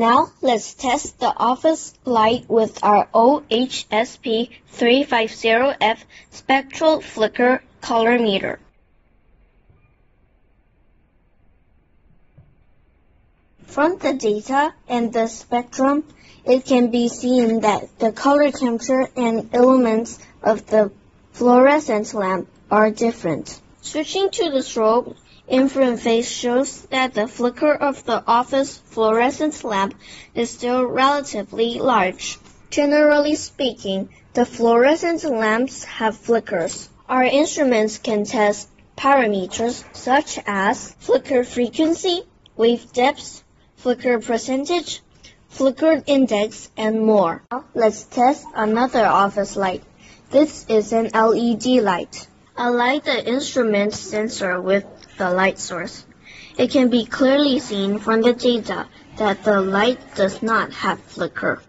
Now let's test the office light with our OHSP350F spectral flicker color meter. From the data and the spectrum, it can be seen that the color temperature and elements of the fluorescent lamp are different. Switching to the strobe, infrared phase shows that the flicker of the office fluorescent lamp is still relatively large. Generally speaking, the fluorescent lamps have flickers. Our instruments can test parameters such as flicker frequency, wave depth, flicker percentage, flicker index, and more. Now let's test another office light. This is an LED light. Align the instrument sensor with the light source. It can be clearly seen from the data that the light does not have flicker.